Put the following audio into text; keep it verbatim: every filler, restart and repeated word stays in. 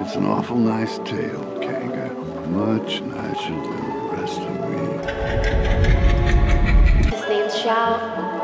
It's an awful nice tale, Kanga. Much nicer than the rest of me. His name's Xiao.